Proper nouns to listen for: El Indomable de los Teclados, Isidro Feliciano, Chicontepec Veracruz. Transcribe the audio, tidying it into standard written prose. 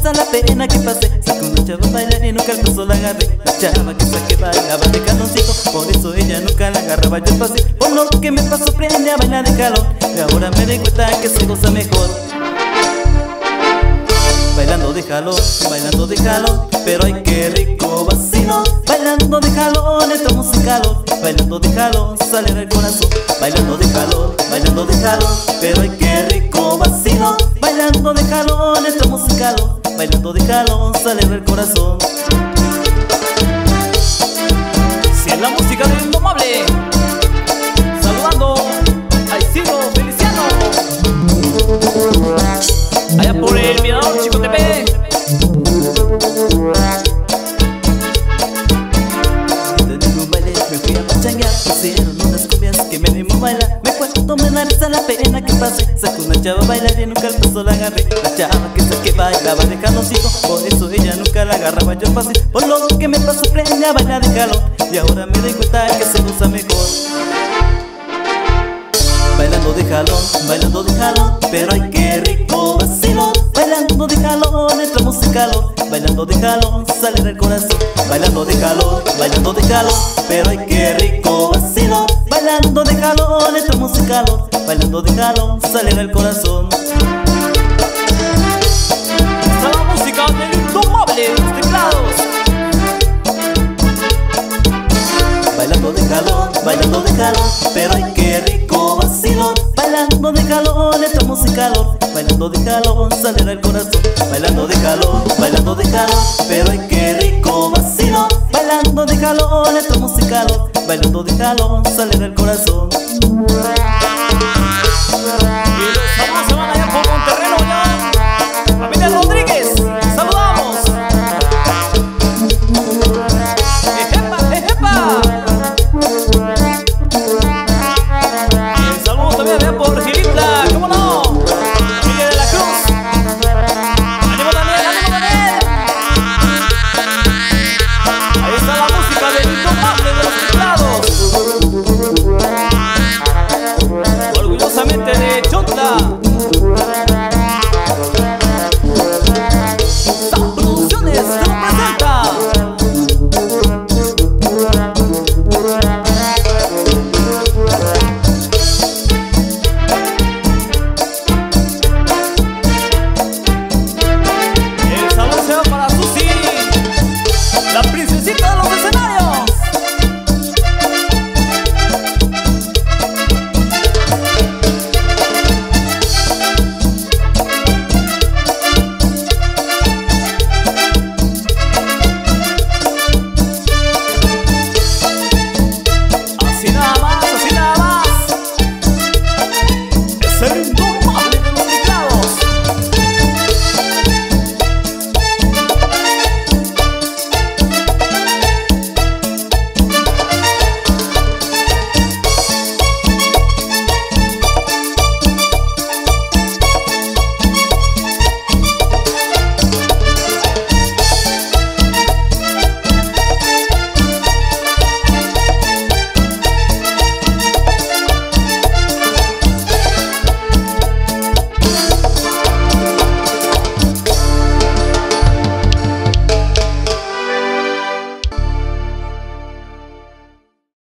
pesa la pena que pasé. Saco una chava a bailar y nunca al paso la agarré. La chava que saqué bailaba de caloncito, por eso ella nunca la agarraba. Yo pasé por lo que me pasó, prende a bailar de calor, y ahora me doy cuenta que se goza mejor bailando de jalón, bailando de jalón. Pero ay, qué rico vacino, bailando de jalón, estamos en calor. Bailando de jalón, sale del corazón. Bailando de jalón, pero ay, qué rico vacino, bailando de jalón, estamos en calor. Bailando de jalón, sale del corazón. Si es la música del Indomable, saludando a Isidro Feliciano, allá por el mirador Chicontepec. Pusieron unas cumbias que me animó a bailar. Me cuento, me nareza la pena que pasé. Saco una chava a bailar y nunca al paso la agarré. La chava que saqué bailaba de jaloncito, por eso ella nunca la agarraba. Yo pasé por lo que me pasó, prende a bailar de jalón, y ahora me doy cuenta que se usa mejor bailando de jalón, bailando de jalón. Pero ay, qué rico vacilo, bailando de jalón, entramos en calor. Bailando de jalón, sale del corazón. Bailando de jalón, pero ay, qué rico vacilo, bailando de jalón, entramos en calor. Bailando de jalón, sale del corazón. Está la música del Indomable de los Teclados. Bailando de jalón, pero ay, qué rico vacilo, bailando de jalón, estamos en calor. Bailando de jalón, sale del corazón. Bailando de jalón, pero ay, qué rico vacilo, bailando de jalón, estamos en calor. Bailando de jalón, sale del corazón.